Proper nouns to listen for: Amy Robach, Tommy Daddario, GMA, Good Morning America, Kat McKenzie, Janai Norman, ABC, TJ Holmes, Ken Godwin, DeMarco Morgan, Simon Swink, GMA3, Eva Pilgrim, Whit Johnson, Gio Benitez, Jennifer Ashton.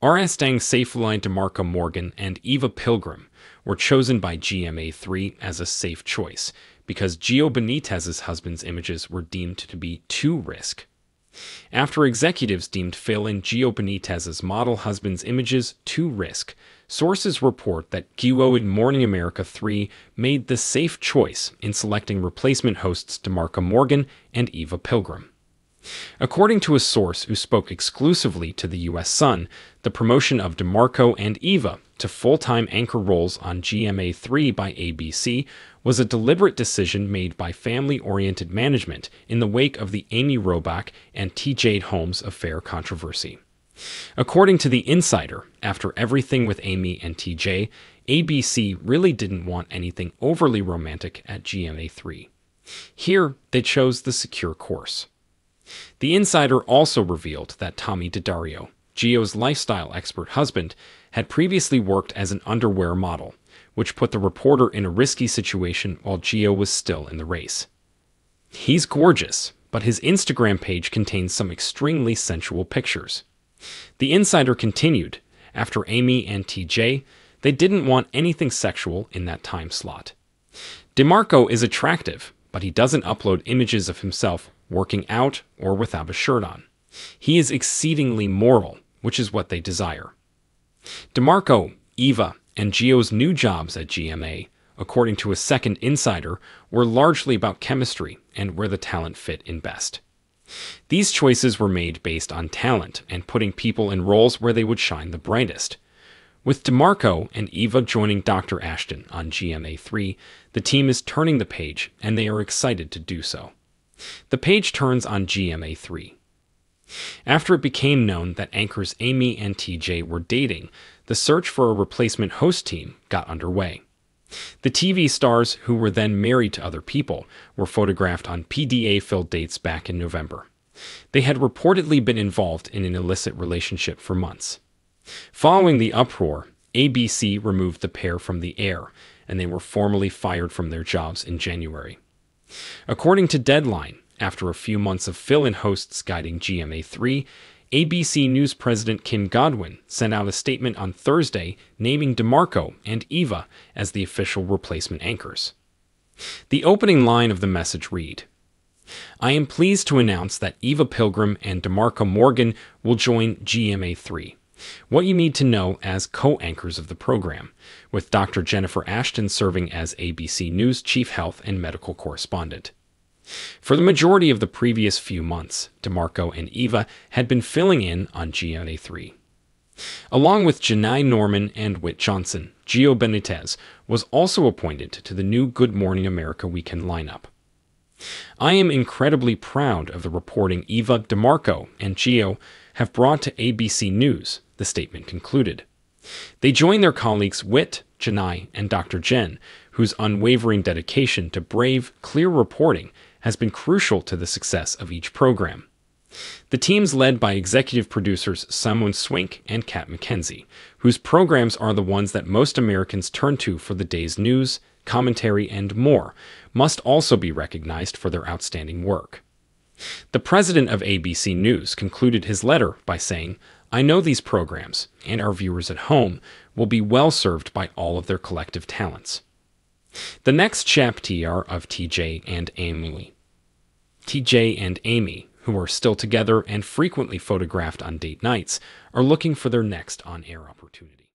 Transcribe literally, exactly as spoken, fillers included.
R S. Dang, Saifullah DeMarco Morgan, and Eva Pilgrim were chosen by G M A three as a safe choice because Gio Benitez's husband's images were deemed to be too risky. After executives deemed fill-in Gio Benitez's model husband's images too risky, sources report that Gio in Morning America three made the safe choice in selecting replacement hosts DeMarco Morgan and Eva Pilgrim. According to a source who spoke exclusively to the U S Sun, the promotion of DeMarco and Eva to full-time anchor roles on G M A three by A B C was a deliberate decision made by family-oriented management in the wake of the Amy Robach and T J Holmes affair controversy. According to The Insider, after everything with Amy and T J, A B C really didn't want anything overly romantic at G M A three. Here, they chose the secure course. The Insider also revealed that Tommy Daddario, Gio's lifestyle expert husband, had previously worked as an underwear model, which put the reporter in a risky situation while Gio was still in the race. He's gorgeous, but his Instagram page contains some extremely sensual pictures. The Insider continued, after Amy and T J, they didn't want anything sexual in that time slot. DeMarco is attractive, but he doesn't upload images of himself working out or without a shirt on. He is exceedingly moral, which is what they desire. DeMarco, Eva, and Gio's new jobs at G M A, according to a second insider, were largely about chemistry and where the talent fit in best. These choices were made based on talent and putting people in roles where they would shine the brightest. With DeMarco and Eva joining Doctor Ashton on G M A three, the team is turning the page, and they are excited to do so. The page turns on G M A three. After it became known that anchors Amy and T J were dating, the search for a replacement host team got underway. The T V stars, who were then married to other people, were photographed on P D A-filled dates back in November. They had reportedly been involved in an illicit relationship for months. Following the uproar, A B C removed the pair from the air, and they were formally fired from their jobs in January. According to Deadline, after a few months of fill-in hosts guiding G M A three, A B C News President Ken Godwin sent out a statement on Thursday naming DeMarco and Eva as the official replacement anchors. The opening line of the message read, "I am pleased to announce that Eva Pilgrim and DeMarco Morgan will join G M A three. What you need to know as co-anchors of the program, with Doctor Jennifer Ashton serving as A B C News Chief Health and Medical Correspondent." For the majority of the previous few months, DeMarco and Eva had been filling in on G M A three. Along with Janai Norman and Whit Johnson, Gio Benitez was also appointed to the new Good Morning America weekend lineup. "I am incredibly proud of the reporting Eva, DeMarco, and Gio have brought to A B C News," the statement concluded. They join their colleagues Whit, Janai, and Doctor Jen, whose unwavering dedication to brave, clear reporting has been crucial to the success of each program. The team's led by executive producers Simon Swink and Kat McKenzie, whose programs are the ones that most Americans turn to for the day's news, commentary, and more, must also be recognized for their outstanding work. The president of A B C News concluded his letter by saying, "I know these programs, and our viewers at home, will be well served by all of their collective talents." The next chapter of T J and Amy. T J and Amy, who are still together and frequently photographed on date nights, are looking for their next on-air opportunity.